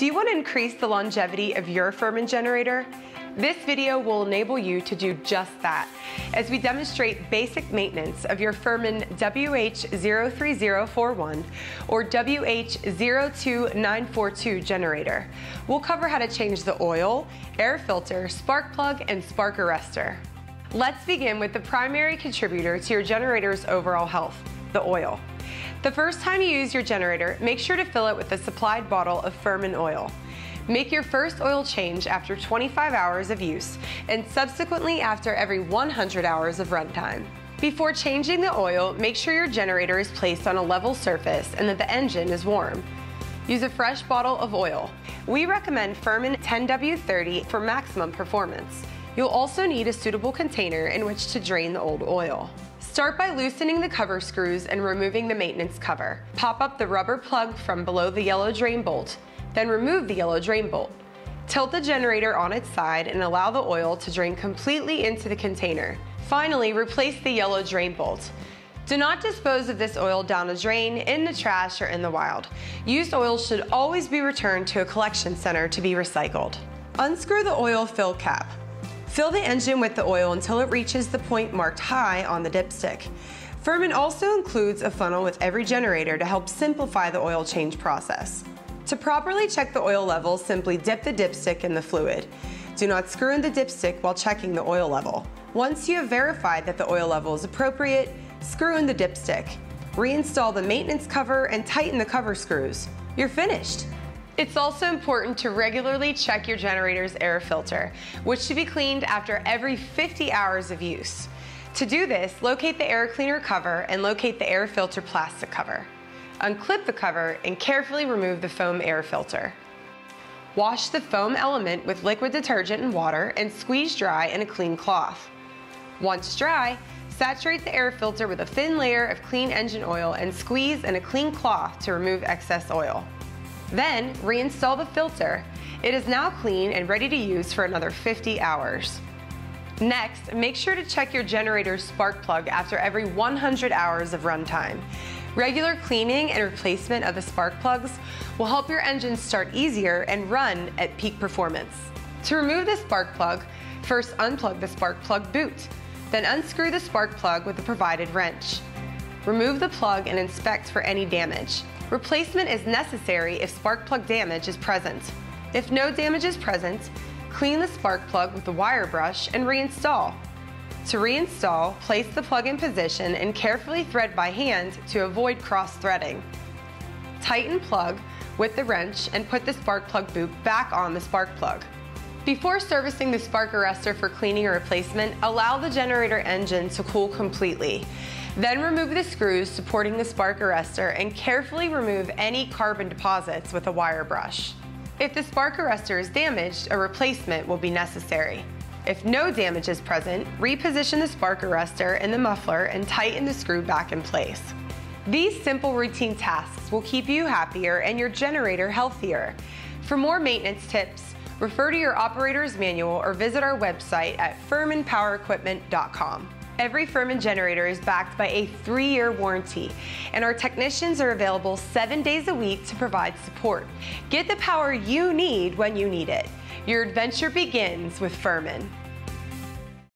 Do you want to increase the longevity of your Firman generator? This video will enable you to do just that, as we demonstrate basic maintenance of your Firman WH03041 or WH02942 generator. We'll cover how to change the oil, air filter, spark plug, and spark arrestor. Let's begin with the primary contributor to your generator's overall health, the oil. The first time you use your generator, make sure to fill it with a supplied bottle of Firman oil. Make your first oil change after 25 hours of use and subsequently after every 100 hours of runtime. Before changing the oil, make sure your generator is placed on a level surface and that the engine is warm. Use a fresh bottle of oil. We recommend Firman 10W30 for maximum performance. You'll also need a suitable container in which to drain the old oil. Start by loosening the cover screws and removing the maintenance cover. Pop up the rubber plug from below the yellow drain bolt. Then remove the yellow drain bolt. Tilt the generator on its side and allow the oil to drain completely into the container. Finally, replace the yellow drain bolt. Do not dispose of this oil down the drain, in the trash, or in the wild. Used oil should always be returned to a collection center to be recycled. Unscrew the oil fill cap. Fill the engine with the oil until it reaches the point marked high on the dipstick. Firman also includes a funnel with every generator to help simplify the oil change process. To properly check the oil level, simply dip the dipstick in the fluid. Do not screw in the dipstick while checking the oil level. Once you have verified that the oil level is appropriate, screw in the dipstick. Reinstall the maintenance cover and tighten the cover screws. You're finished. It's also important to regularly check your generator's air filter, which should be cleaned after every 50 hours of use. To do this, locate the air cleaner cover and locate the air filter plastic cover. Unclip the cover and carefully remove the foam air filter. Wash the foam element with liquid detergent and water and squeeze dry in a clean cloth. Once dry, saturate the air filter with a thin layer of clean engine oil and squeeze in a clean cloth to remove excess oil. Then reinstall the filter. It is now clean and ready to use for another 50 hours. Next, make sure to check your generator's spark plug after every 100 hours of runtime. Regular cleaning and replacement of the spark plugs will help your engine start easier and run at peak performance. To remove the spark plug, first unplug the spark plug boot, then unscrew the spark plug with the provided wrench. Remove the plug and inspect for any damage. Replacement is necessary if spark plug damage is present. If no damage is present, clean the spark plug with a wire brush and reinstall. To reinstall, place the plug in position and carefully thread by hand to avoid cross-threading. Tighten plug with the wrench and put the spark plug boot back on the spark plug. Before servicing the spark arrestor for cleaning or replacement, allow the generator engine to cool completely. Then remove the screws supporting the spark arrestor and carefully remove any carbon deposits with a wire brush. If the spark arrestor is damaged, a replacement will be necessary. If no damage is present, reposition the spark arrestor and the muffler and tighten the screw back in place. These simple routine tasks will keep you happier and your generator healthier. For more maintenance tips, refer to your operator's manual or visit our website at FirmanPowerEquipment.com. Every Firman generator is backed by a 3-year warranty, and our technicians are available 7 days a week to provide support. Get the power you need when you need it. Your adventure begins with Firman.